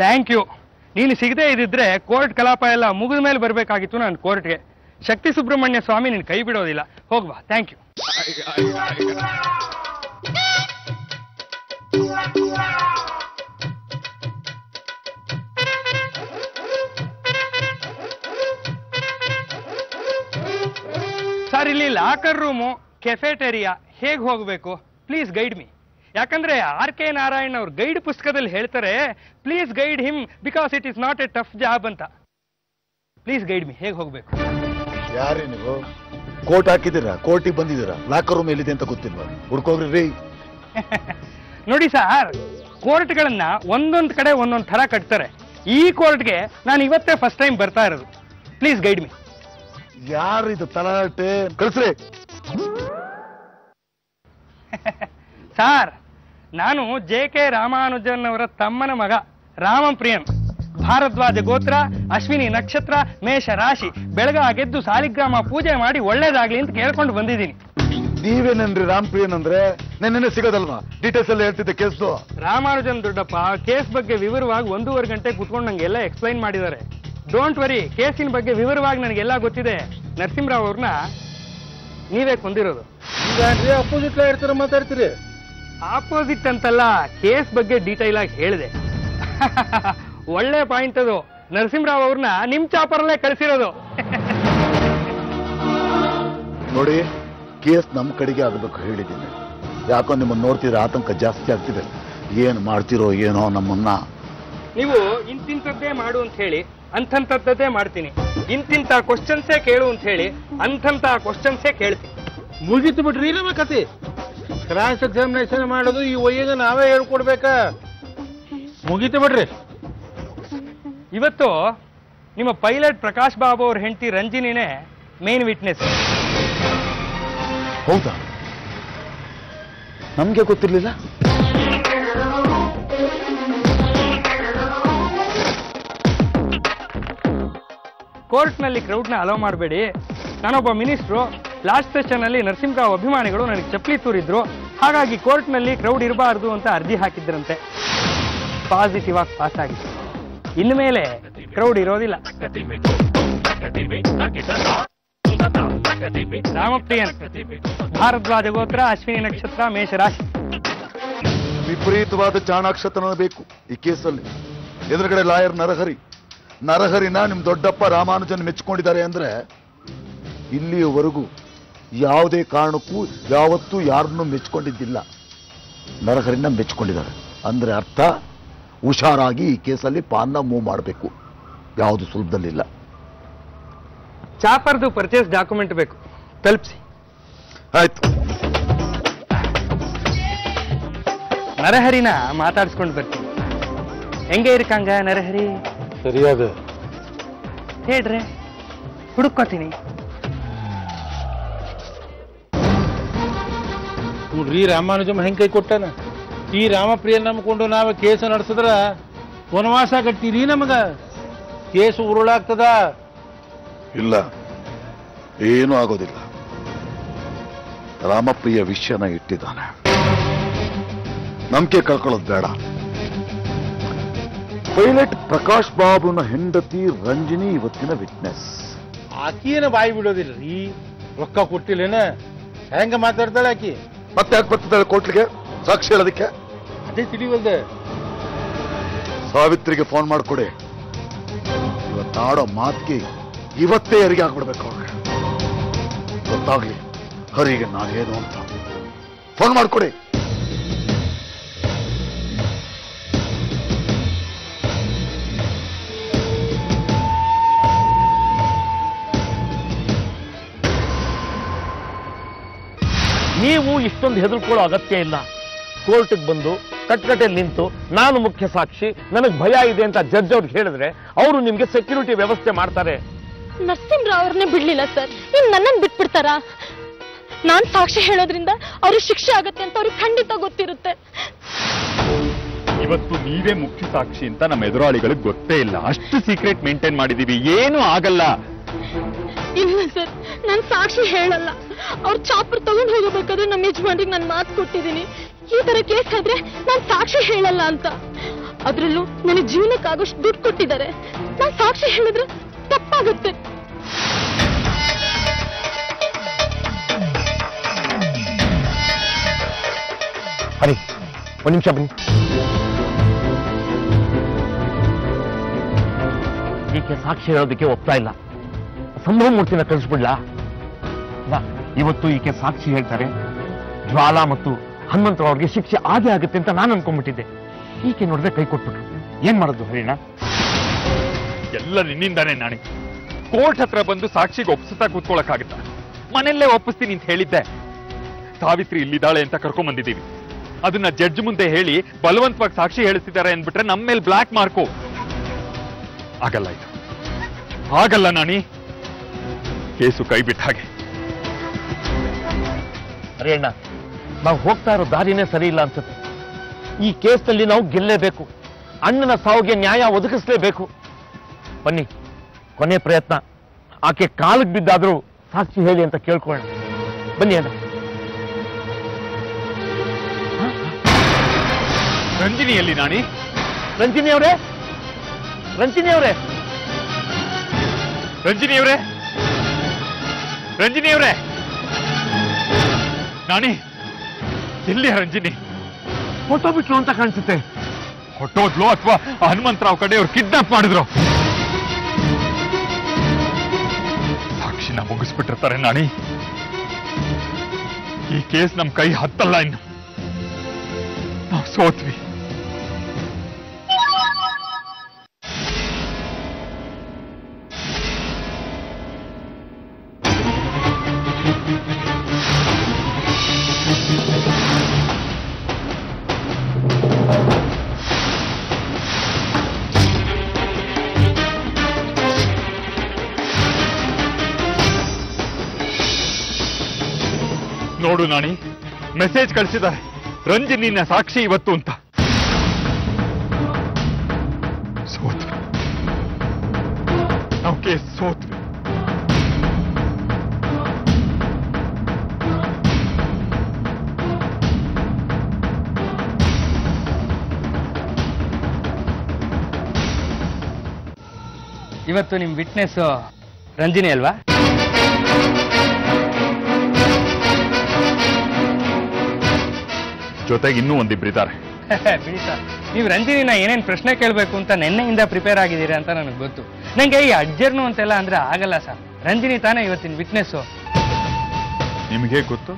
Thank you नीनु सिगदे court कलाप एल्ल मुगिद मेले बरबेकागित्तु नानु कोर्ट गे शक्ति सुब्रह्मण्य स्वामी नीनु कई बिडोदिल्ल होगु बा थैंक यू सर इल्लि लाकर रूम कैफेटेरिया हेगे होगबेकु प्लीज गाइड मी याकंद्रे R K Narayan our guide पुस्तकदल्लि हेळ्तारे please guide him because it is not a tough job अंत प्लीज गैड मी हेगे होगबेकु यारे नीवु कोर्ट हाकिदिरा कोर्टिगे बंदिदिरा लाकर रूम एल्लिदे अंत गोत्तिल्वा हुडकोग्री रे नोडि सर कोर्ट गळन्न ओंदोंद कड़े ओंदोंद तर कट्तारे ई कोर्ट गे नानु इवत्ते फर्स्ट टाइम बर्ता इरोदु प्लीज गैड मी यार इदु तलाटे कळिस्रे सर नानु जे.के. रामानुजन अवर तम्मन मग रामं प्रियन भारद्वाज गोत्र अश्विनी नक्षत्र मेष राशि बेळगा गेद्दु सालिग्राम पूजे माडि ओळ्ळेदागलि अंत केळिकोंडु बंदिदीनि नीवेनंद्रे राम प्रियन अंद्रे नेन्ने सिगदल्वा डीटेल्स एल्ल हेळ्तिद्दे केस रामानुजन दोड्डप्प केस बग्गे विवरवागि 1.5 ಗಂಟೆ ಕುತ್ಕೊಂಡು ನನಗೆಲ್ಲ एक्सप्लेन ಮಾಡಿದ್ದಾರೆ डोंಟ್ वरी ಕೇಸಿನ ಬಗ್ಗೆ ವಿವರವಾಗಿ ನನಗೆಲ್ಲ ಗೊತ್ತಿದೆ ನರಸಿಂಹರಾವ್ ಅವರನ್ನ ನೀವೇ ಕೊಂದಿರೋದು ಈಗಾಗ್ಲೇ ಅಪೋಸಿಟ್ ಲೈರ್ ತರ ಮಾತಾಡ್ತೀರಿ ಆಪೋಸಿಟ್ ಅಂತಲ್ಲ ಕೇಸ್ ಬಗ್ಗೆ ಡೀಟೈಲ್ ಆಗಿ ಹೇಳಿದೆ ಒಳ್ಳೆ ಪಾಯಿಂಟ್ ಅದು ನರಸಿಂಹರಾವ್ ಅವರನ್ನ ನಿಮ್ಮ ಚಾಪರಲ್ಲೇ ಕಳಿಸಿರೋದು ನೋಡಿ ಕೇಸ್ ನಮ್ಮ ಕಡೆಗೆ ಆಗಬೇಕು ಹೇಳಿದ್ದೀನಿ ಯಾಕೋ ನಿಮ್ಮನ್ನ ನೋಡ್ತಿದ್ರೆ ಆತಂಕ ಜಾಸ್ತಿ ಆಗ್ತಿದೆ ಏನು ಮಾಡ್ತಿರೋ ಏನೋ ನಮ್ಮನ್ನ ನೀವು ಇಂತಿಂತದ್ದೇ ಮಾಡು ಅಂತ ಹೇಳಿ ಅಂತಂತದ್ದೇ ಮಾಡ್ತೀನಿ ಇಂತಿಂತ ಕ್ವೆಶ್ಚನ್ಸ್ ಕೇಳು ಅಂತ ಹೇಳಿ ಅಂತಂತ ಕ್ವೆಶ್ಚನ್ಸ್ ಕೇಳ್ತೀನಿ ಮುಗಿತು ಬಿಡ್ರಿ ನಮ್ಮ ಕಥೆ ಕ್ರಾಸ್ ಎಕ್ಸಾಮಿನೇಷನ್ ಮಾಡೋದು ಈ ವಯ್ಯಗೆ ನಾವೇ ಹೇಳ್ಕೊಡ್ಬೇಕಾ ಮುಗಿತು ಬಿಡ್ರಿ ಇವತ್ತು ನಿಮ್ಮ ಪೈಲಟ್ ಪ್ರಕಾಶ್ ಬಾಬು ಅವರ ಹೆಂಡತಿ ರಂಜಿನಿನೇ ಮೇನ್ ವಿಟ್ನೆಸ್ ಹೌದಾ ನಮಗೆ ಗೊತ್ತಿರಲಿಲ್ಲ कोर्ट में क्राउड ना अलाउ माडबेडि नानोब्ब मिनिस्टर लास्ट सेशन अल्लि नरसिंहराव अभिमानिगळु ननगे चप्पली तूरिद्रु हागागि कोर्ट में क्राउड इरबारदु अंत अर्जी हाकिद्रंते पॉजिटिव आगि पास आगिद्रु इन्नु मेले क्राउड इरोदिल्ल रामप्रियन भारद्वाज गोत्र अश्विनी नक्षत्र मेष राशि विपरीतवाद चाणाक्षतन बेकु ई केसल्लि एदुरुगडे लायर नरहरि ನರಹರಿನ ನಿಮ್ಮ ದೊಡ್ಡಪ್ಪ ರಾಮಾನುಜನ್ ಮೆಚ್ಚಿಕೊಂಡಿದ್ದಾರೆ ಅಂದ್ರೆ ಇಲ್ಲಿಯವರೆಗೂ ಯಾವುದೇ ಕಾರಣಕ್ಕೂ ಯಾವತ್ತೂ ಯಾರನ್ನೂ ಮೆಚ್ಚಿಕೊಂಡಿದ್ದಿಲ್ಲ ನರಹರಿನ ಮೆಚ್ಚಿಕೊಂಡಿದ್ದಾರೆ ಅಂದ್ರೆ ಅರ್ಥ ಹುಷಾರಾಗಿ ಈ ಕೇಸಲ್ಲಿ ಪಾನ್ನ ಮೂವ್ ಮಾಡಬೇಕು ಯಾವುದು ಸುಲಭದಲ್ಲಿ ಇಲ್ಲ ಚಾಪರ್ದು ಪರ್ಚೇಸ್ ಡಾಕ್ಯುಮೆಂಟ್ ಬೇಕು ತಲ್ಪಿಸಿ ಆಯ್ತು ನರಹರಿನ ಮಾತಾಡಿಸಿಕೊಂಡು ಬರ್ತೀನಿ ಹೆಂಗೆ ಇರಕಂಗ ನರಹರಿ सरियादे हेड्रे हुडुक्कोतीनि नुड्री रामानुजम हेंग कई कोट्टान ई रामप्रियन नम्मकोंडु नावे केस नडेसिद्रे वनवास कट्टीरी नमगे केस उरुळाग्तद इल्ल एनू आगोदिल्ल रामप्रिय विषयन इट्टिदाने नम्बिके कळ्कोळ्ळोदु बेड ಪೈಲಟ್ ಪ್ರಕಾಶ್ ಬಾಬುನ ಹೆಂಡತಿ ರಂಜಿನಿ ಇವತ್ತಿನ ವಿಟ್ನೆಸ್ ಆಕಿನ ಬಾಯಿ ಬಿಡೋದಿಲ್ರಿ ರೊಕ್ಕ ಕೊಟ್ಟಿಲ್ಲೇನ ಹೆಂಗ ಮಾತಾಡ್ತಾಳೆ ಆಕಿ ಮತ್ತೆ ಯಾಕೆ ಬರ್ತಿದ್ದಾಳೆ ಕೋರ್ಟ್ಗೆ ಸಾಕ್ಷಿ ಹೇಳೋದಕ್ಕೆ ಅದೇ ತಿಳಿವಲ್ದೆ ಸಾವಿತ್ರಿಗೆ ಫೋನ್ ಮಾಡಿಕೊಡಿ ಇವತ್ತಾಡೋ ಮಾತಿಗೆ ಇವತ್ತೇ ಹೆರಿಗೆ ಹಾಕ್ಬಿಡ್ಬೇಕು ಅವ್ರಿಗೆ ಗೊತ್ತಾಗ್ಲಿ ಹರಿಗೆ ನಾನೇನು ಅಂತ ಫೋನ್ ಮಾಡಿಕೊಡಿ ನೀವು ಇಷ್ಟೊಂದು ಹೆದರ್ಕೊಳ್ಳೋ ಅಗತ್ಯ ಇಲ್ಲ कोर्ट बंद कटकटे निंतु नानु मुख्य साक्षी ननगे भय इदे अंत जज अवरिगे हेळिद्रे अवरु निमगे सेक्यूरिटी व्यवस्थे माड्तारे। नरसिंहराव अवरन्ने बिडलिल्ल सर, निम्म नन्नन्न बिट्बिड्तारा? नानु साक्षी हेळोद्रिंद अवरिगे शिक्षे आगुत्ते अंत अवरिगे खंडित गोत्तिरुत्ते। इवत्तु नीवे मुख्य साक्षी अंत नम्म एदुराळिगळिगे गोत्ते इल्ल, अष्टु सीक्रेट मेंटेन माडिदीवि, एनू आगल्ल। इल्ल सर, नानु साक्षी हेळल्ल, अवरु चापर तगोंडु होगबेकाद्रे नम्म यजमानरिगे नानु मातु कोट्टिदीनि। ಈ ತರ ಕೇಸ್ ಆದ್ರೆ ನಾನು ಸಾಕ್ಷಿ ಹೇಳಲ್ಲ ಅಂತ, ಅದರಲ್ಲೂ ನನ್ನ ಜೀವನಕ್ಕೆ ಆಗೋಷ್ಟು ದುಡ್ಡು ಕೊಟ್ಟಿದ್ದಾರೆ, ನಾನು ಸಾಕ್ಷಿ ಹೇಳಿದ್ರೆ ತಪ್ಪಾಗುತ್ತೆ. ಹರಿ ಒಂದು ನಿಮಿಷ ಬನ್ನಿ. ಈಕೆ ಸಾಕ್ಷಿ ಹೇಳೋದಕ್ಕೆ ಒಪ್ತಾ ಇಲ್ಲ, ಸಂಭವ ಮೂರ್ತಿನ ಕಳಿಸ್ಬಿಡ್ಲಾ? ಇವತ್ತು ಈಕೆ ಸಾಕ್ಷಿ ಹೇಳ್ತಾರೆ, ಜ್ವಾಲಾ ಮತ್ತು ಹನುಮಂತರಾವ್ರಿಗೆ ಶಿಕ್ಷೆ ಆಗೇ ಆಗುತ್ತೆ ಅಂತ ನಾನು ಅನ್ಕೊಂಡ್ಬಿಟ್ಟಿದ್ದೆ. ಈಕೆ ನೋಡಿದ್ರೆ ಕೈ ಕೊಟ್ಬಿಟ್ರು, ಏನ್ ಮಾಡೋದು ಹರಿಣ? ಎಲ್ಲ ನಿನ್ನಿಂದಾನೇ ನಾಣಿ. ಕೋರ್ಟ್ ಹತ್ರ ಬಂದು ಸಾಕ್ಷಿಗೆ ಒಪ್ಪಿಸ್ತಾ ಕೂತ್ಕೊಳ್ಳೋಕ್ಕಾಗುತ್ತಾ? ಮನೆಯಲ್ಲೇ ಒಪ್ಪಿಸ್ತೀನಿ ಅಂತ ಹೇಳಿದ್ದೆ. ಸಾವಿತ್ರಿ ಇಲ್ಲಿದ್ದಾಳೆ ಅಂತ ಕರ್ಕೊಂಡ್ಬಂದಿದ್ದೀವಿ, ಅದನ್ನ ಜಡ್ಜ್ ಮುಂದೆ ಹೇಳಿ ಬಲವಂತವಾಗಿ ಸಾಕ್ಷಿ ಹೇಳಿಸ್ತಿದ್ದಾರೆ ಅಂದ್ಬಿಟ್ರೆ ನಮ್ಮ ಮೇಲೆ ಬ್ಲ್ಯಾಕ್ ಮಾರ್ಕು ಆಗಲ್ಲ. ಇದು ಆಗಲ್ಲ ನಾಣಿ, ಕೇಸು ಕೈ ಬಿಟ್ಟ ಹಾಗೆ. ಹರಿಯಣ್ಣ, ನಾವು ಹೋಗ್ತಾ ಇರೋ ದಾರಿನೇ ಸರಿ ಇಲ್ಲ ಅನ್ಸುತ್ತೆ. ಈ ಕೇಸ್ನಲ್ಲಿ ನಾವು ಗೆಲ್ಲೇಬೇಕು, ಅಣ್ಣನ ಸಾವಿಗೆ ನ್ಯಾಯ ಒದಗಿಸ್ಲೇಬೇಕು. ಬನ್ನಿ, ಕೊನೆ ಪ್ರಯತ್ನ, ಆಕೆ ಕಾಲಿಗೆ ಬಿದ್ದಾದರೂ ಸಾಕ್ಷಿ ಹೇಳಿ ಅಂತ ಕೇಳ್ಕೊಳ್ಳೋಣ. ಬನ್ನಿ ಅಣ್ಣ. ರಂಜಿನಿಯಲ್ಲಿ ನಾಣಿ. ರಂಜಿನಿಯವರೇ, ರಂಜಿನಿಯವರೇ, ರಂಜಿನಿಯವರೇ, ರಂಜಿನಿಯವರೇ, ನಾಣಿ ಇಲ್ಲಿ ರಂಜಿನಿ ಫೋಟೋ ಬಿಟ್ರು ಅಂತ ಕಾಣಿಸುತ್ತೆ. ಹೊಟ್ಟೋದ್ಲು ಅಥವಾ ಹನುಮಂತರಾವ್ ಕಡೆ ಅವ್ರು ಕಿಡ್ನಾಪ್ ಮಾಡಿದ್ರು? ಸಾಕ್ಷಿನ ಮುಗಿಸ್ಬಿಟ್ಟಿರ್ತಾರೆ ನಾಣಿ, ಈ ಕೇಸ್ ನಮ್ ಕೈ ಹತ್ತಲ್ಲ, ಇನ್ನು ನಾವು ಸೋತ್ವಿ. ನೋಡು ನಾಣಿ, ಮೆಸೇಜ್ ಕಳಿಸಿದ್ದಾರೆ, ರಂಜಿನಿನ ಸಾಕ್ಷಿ ಇವತ್ತು ಅಂತ. ಸೋತ್ವಿ ನಾವು, ಕೇಸ್ ಸೋತ್ವಿ. ಇವತ್ತು ನಿಮ್ಮ ವಿಟ್ನೆಸ್ ರಂಜಿನಿ ಅಲ್ವಾ? ಜೊತೆಗೆ ಇನ್ನೂ ಒಂದಿಬ್ಬರಿದ್ದಾರೆ. ನೀವು ರಂಜಿನಿನ ಏನೇನು ಪ್ರಶ್ನೆ ಕೇಳಬೇಕು ಅಂತ ನೆನ್ನೆಯಿಂದ ಪ್ರಿಪೇರ್ ಆಗಿದ್ದೀರಾ ಅಂತ ನನಗೆ ಗೊತ್ತು. ನನಗೆ ಈ ಅಡ್ಜರ್ನು ಅಂತೆಲ್ಲ ಅಂದ್ರೆ ಆಗಲ್ಲ ಸರ್, ರಂಜಿನಿ ತಾನೇ ಇವತ್ತಿನ ವಿಟ್ನೆಸ್ಸು. ನಿಮಗೆ ಗೊತ್ತು.